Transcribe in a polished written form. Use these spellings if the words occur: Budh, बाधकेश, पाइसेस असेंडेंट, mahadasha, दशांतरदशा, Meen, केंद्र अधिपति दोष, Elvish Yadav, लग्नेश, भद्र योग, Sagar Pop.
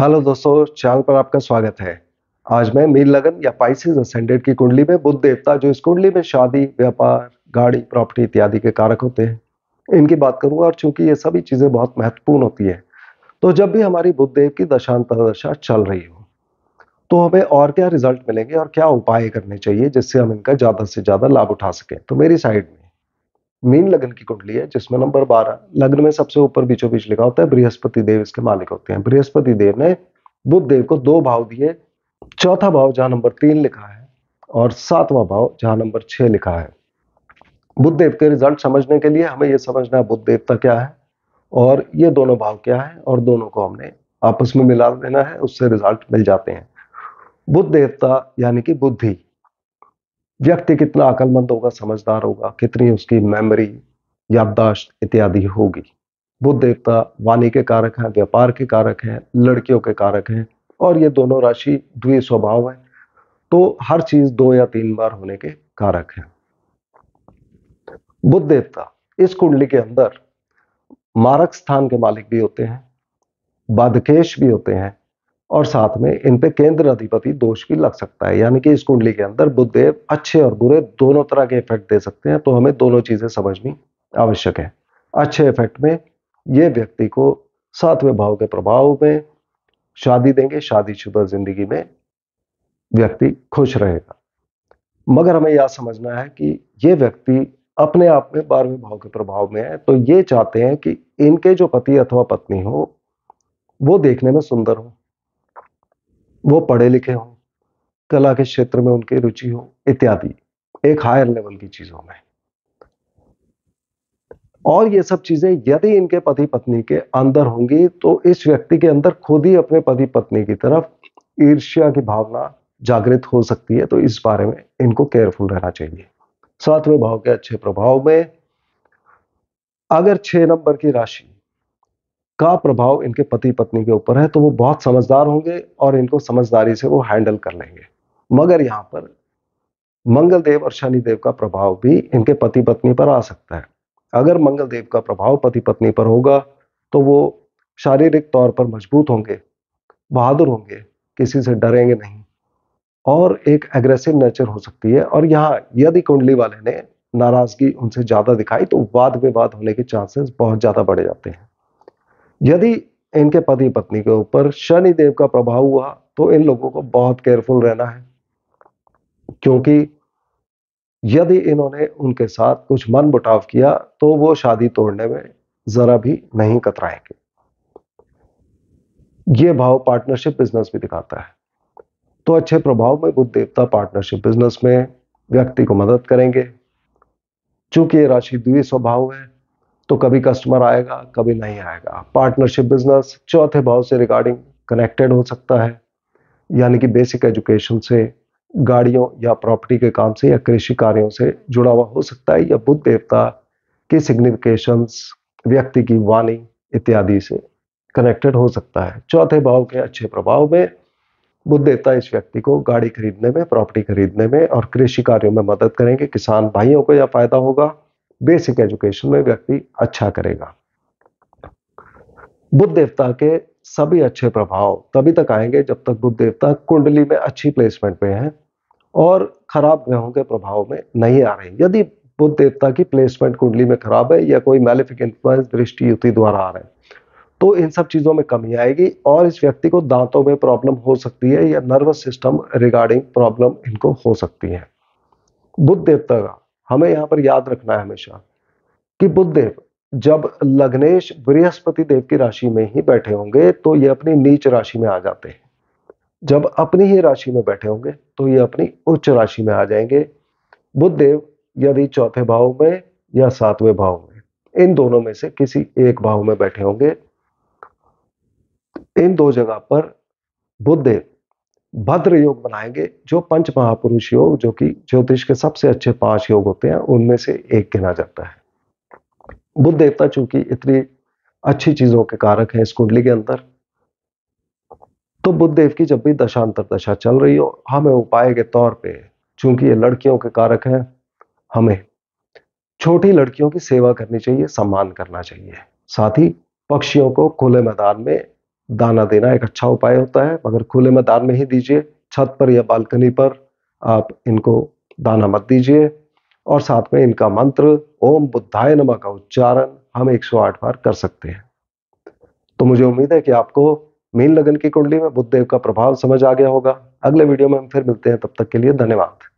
Hello दोस्तों, channel पर आपका स्वागत है। आज मैं मीन लगन या पाइसेस असेंडेंट की कुंडली में बुध देवता, जो इस कुंडली में शादी, व्यापार, गाड़ी, प्रॉपर्टी इत्यादि के कारक होते हैं, इनकी बात करूंगा। और चूंकि ये सभी चीजें बहुत महत्वपूर्ण होती है, तो जब भी हमारी बुध देव की दशांतरदशा चल रही हो तो हमें और क्या रिजल्ट मिलेंगे और क्या उपाय करने चाहिए जिससे हम इनका ज्यादा से ज्यादा लाभ उठा सकें। तो मेरी साइड में मीन लगन की कुंडली है, जिसमें नंबर 12 लग्न में सबसे ऊपर बीचों बीच लिखा होता है बृहस्पति देव इसके मालिक होते हैं। बृहस्पति देव ने बुध देव को 2 भाव दिए, चौथा भाव जहां नंबर 3 लिखा है और 7वां भाव जहां नंबर 6 लिखा है। बुध देव के रिजल्ट समझने के लिए हमें यह समझना है बुध देवता क्या है और ये दोनों भाव क्या है, और दोनों को हमने आपस में मिला देना है, उससे रिजल्ट मिल जाते हैं। बुध देवता यानी कि बुद्धि, व्यक्ति कितना अकलमंद होगा, समझदार होगा, कितनी उसकी मेमोरी, याददाश्त इत्यादि होगी। बुध देवता वाणी के कारक हैं, व्यापार के कारक हैं, लड़कियों के कारक हैं, और ये दोनों राशि द्वि स्वभाव है, तो हर चीज 2 या 3 बार होने के कारक है। बुध देवता इस कुंडली के अंदर मारक स्थान के मालिक भी होते हैं, बाधकेश भी होते हैं, और साथ में इन पे केंद्र अधिपति दोष भी लग सकता है। यानी कि इस कुंडली के अंदर बुध देव अच्छे और बुरे दोनों तरह के इफेक्ट दे सकते हैं, तो हमें दोनों चीजें समझनी आवश्यक है। अच्छे इफेक्ट में ये व्यक्ति को 7वें भाव के प्रभाव में शादी देंगे, शादीशुदा जिंदगी में व्यक्ति खुश रहेगा। मगर हमें यह समझना है कि ये व्यक्ति अपने आप में 12वें भाव के प्रभाव में है, तो ये चाहते हैं कि इनके जो पति अथवा पत्नी हो वो देखने में सुंदर हो, वो पढ़े लिखे हो, कला के क्षेत्र में उनकी रुचि हो इत्यादि, एक हायर लेवल की चीजों में। और ये सब चीजें यदि इनके पति पत्नी के अंदर होंगी तो इस व्यक्ति के अंदर खुद ही अपने पति पत्नी की तरफ ईर्ष्या की भावना जागृत हो सकती है, तो इस बारे में इनको केयरफुल रहना चाहिए। 7वें भाव के अच्छे प्रभाव में अगर 6 नंबर की राशि का प्रभाव इनके पति पत्नी के ऊपर है तो वो बहुत समझदार होंगे और इनको समझदारी से वो हैंडल कर लेंगे। मगर यहाँ पर मंगल देव और शनि देव का प्रभाव भी इनके पति पत्नी पर आ सकता है। अगर मंगल देव का प्रभाव पति पत्नी पर होगा तो वो शारीरिक तौर पर मजबूत होंगे, बहादुर होंगे, किसी से डरेंगे नहीं, और एक एग्रेसिव नेचर हो सकती है। और यहाँ यदि कुंडली वाले ने नाराजगी उनसे ज्यादा दिखाई तो वाद विवाद होने के चांसेस बहुत ज्यादा बढ़ जाते हैं। यदि इनके पति पत्नी के ऊपर शनि देव का प्रभाव हुआ तो इन लोगों को बहुत केयरफुल रहना है, क्योंकि यदि इन्होंने उनके साथ कुछ मन मुटाव किया तो वो शादी तोड़ने में जरा भी नहीं कतराएंगे। ये भाव पार्टनरशिप बिजनेस भी दिखाता है, तो अच्छे प्रभाव में बुध देवता पार्टनरशिप बिजनेस में व्यक्ति को मदद करेंगे। चूंकि ये राशि द्वि स्वभाव है तो कभी कस्टमर आएगा कभी नहीं आएगा। पार्टनरशिप बिजनेस 4थे भाव से रिगार्डिंग कनेक्टेड हो सकता है, यानी कि बेसिक एजुकेशन से, गाड़ियों या प्रॉपर्टी के काम से या कृषि कार्यों से जुड़ा हुआ हो सकता है, या बुध देवता की सिग्निफिकेशंस, व्यक्ति की वाणी इत्यादि से कनेक्टेड हो सकता है। 4थे भाव के अच्छे प्रभाव में बुध देवता इस व्यक्ति को गाड़ी खरीदने में, प्रॉपर्टी खरीदने में और कृषि कार्यों में मदद करेंगे। किसान भाइयों को यह फायदा होगा। बेसिक एजुकेशन में व्यक्ति अच्छा करेगा। बुध देवता के सभी अच्छे प्रभाव तभी तक आएंगे जब तक बुध देवता कुंडली में अच्छी प्लेसमेंट में है और खराब ग्रहों के प्रभाव में नहीं आ रहे। यदि बुध देवता की प्लेसमेंट कुंडली में खराब है या कोई मैलेफिक इन्फ्लुएंस, दृष्टि, युति द्वारा आ रहे हैं तो इन सब चीजों में कमी आएगी और इस व्यक्ति को दांतों में प्रॉब्लम हो सकती है या नर्वस सिस्टम रिगार्डिंग प्रॉब्लम इनको हो सकती है। बुध देवता का हमें यहाँ पर याद रखना है हमेशा कि बुध देव जब लग्नेश बृहस्पति देव की राशि में ही बैठे होंगे तो ये अपनी नीच राशि में आ जाते हैं, जब अपनी ही राशि में बैठे होंगे तो ये अपनी उच्च राशि में आ जाएंगे। बुध देव यदि 4थे भाव में या 7वें भाव में, इन दोनों में से किसी एक भाव में बैठे होंगे, इन 2 जगह पर बुध देव भद्र योग बनाएंगे, जो 5 महापुरुष योग, जो कि ज्योतिष के सबसे अच्छे 5 योग होते हैं, उनमें से एक गिना जाता है। बुध देवता चूंकि इतनी अच्छी चीजों के कारक है इस कुंडली के अंदर, तो बुध देव की जब भी दशांतर दशा चल रही हो हमें उपाय के तौर पे, चूंकि ये लड़कियों के कारक है, हमें छोटी लड़कियों की सेवा करनी चाहिए, सम्मान करना चाहिए। साथ ही पक्षियों को खुले मैदान में दाना देना एक अच्छा उपाय होता है, मगर खुले मैदान में ही दीजिए। छत पर या बालकनी पर आप इनको दाना मत दीजिए। और साथ में इनका मंत्र ओम बुद्धाय नमः का उच्चारण हम 108 बार कर सकते हैं। तो मुझे उम्मीद है कि आपको मीन लगन की कुंडली में बुध देव का प्रभाव समझ आ गया होगा। अगले वीडियो में हम फिर मिलते हैं, तब तक के लिए धन्यवाद।